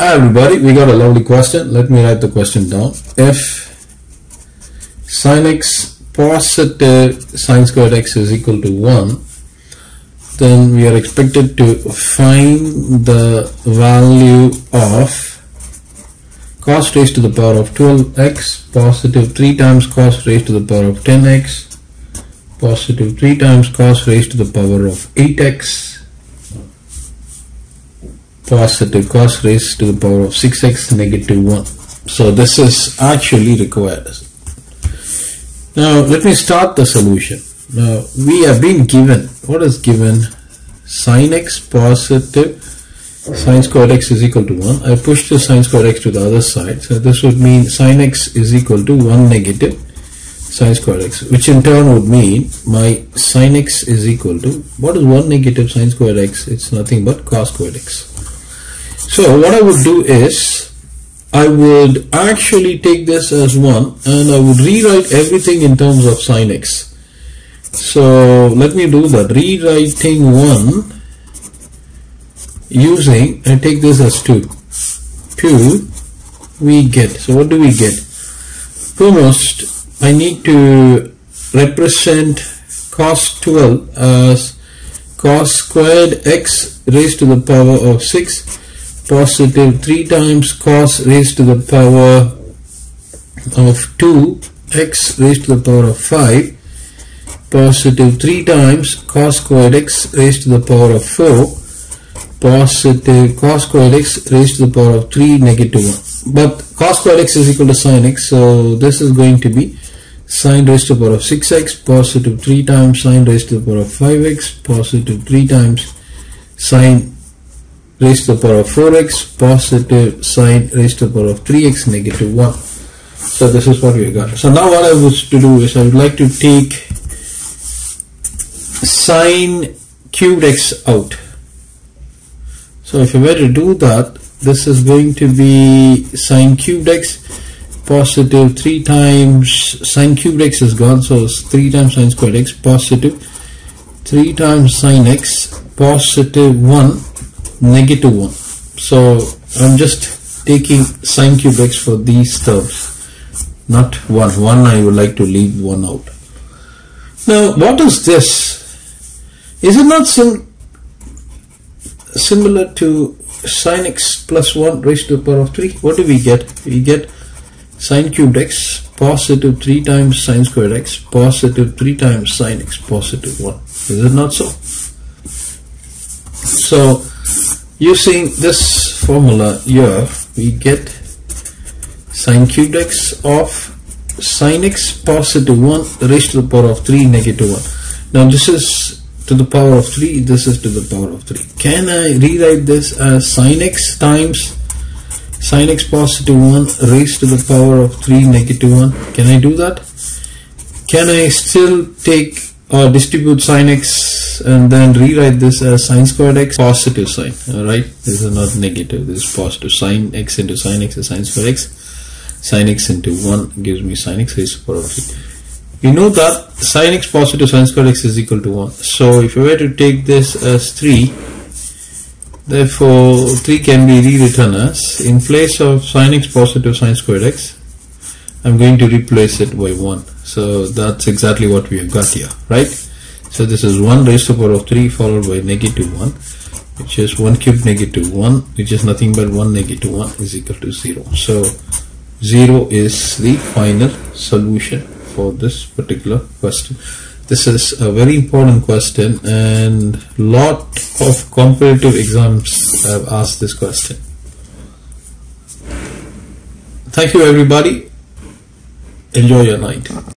Hi everybody, we got a lovely question. Let me write the question down. If sin x positive sin squared x is equal to 1, then we are expected to find the value of cos raised to the power of 12x positive 3 times cos raised to the power of 10x positive 3 times cos raised to the power of 8x positive cos raised to the power of 6x negative 1. So this is actually required. Now let me start the solution. Now we have been given, what is given? Sin x positive sin squared x is equal to 1. I push the sin squared x to the other side, so this would mean sin x is equal to 1 negative sin squared x, which in turn would mean my sin x is equal to, what is 1 negative sin squared x? It's nothing but cos squared x. So what I would do is, I would actually take this as 1 and I would rewrite everything in terms of sin x. So let me do that, rewriting 1 using, I take this as 2, we get, so what do we get? Foremost, I need to represent cos 12 as cos squared x raised to the power of 6 positive 3 times cos raised to the power of 2 x raised to the power of 5 positive 3 times cos squared x raised to the power of 4 positive cos squared x raised to the power of 3 negative 1. But cos squared x is equal to sin x, so this is going to be sin raised to the power of 6x positive 3 times sin raised to the power of 5x positive 3 times sin raised to the power of 4x positive sin raised to the power of 3x negative 1. So this is what we got. So now what I was to do is I would like to take sin cubed x out. So if I were to do that, this is going to be sin cubed x positive 3 times sin cubed x is gone, so it's 3 times sin squared x positive 3 times sin x positive 1 negative 1. So I'm just taking sin cubed x for these terms, not 1 I would like to leave 1 out. Now what is this? Is it not similar to sin x plus 1 raised to the power of 3? What do we get? We get sin cubed x positive 3 times sin squared x positive 3 times sin x positive 1. Is it not so? So using this formula here, we get sin cubed x of sin x positive 1 raised to the power of 3 negative 1. Now this is to the power of 3, this is to the power of 3. Can I rewrite this as sin x times sin x positive 1 raised to the power of 3 negative 1? Can I do that? Can I still take or distribute sin x and then rewrite this as sin squared x positive sin? Alright, this is not negative, this is positive. Sin x into sin x is sin squared x. Sin x into 1 gives me sin x raised to the power of 3. We know that sin x positive sin squared x is equal to 1. So if I were to take this as 3, therefore 3 can be rewritten as, in place of sin x positive sin squared x, I'm going to replace it by 1. So that's exactly what we have got here, right? So this is 1 raised to the power of 3 followed by negative 1, which is 1 cubed negative 1, which is nothing but 1 negative 1 is equal to 0. So 0 is the final solution for this particular question. This is a very important question and lot of competitive exams have asked this question. Thank you everybody. Enjoy your night.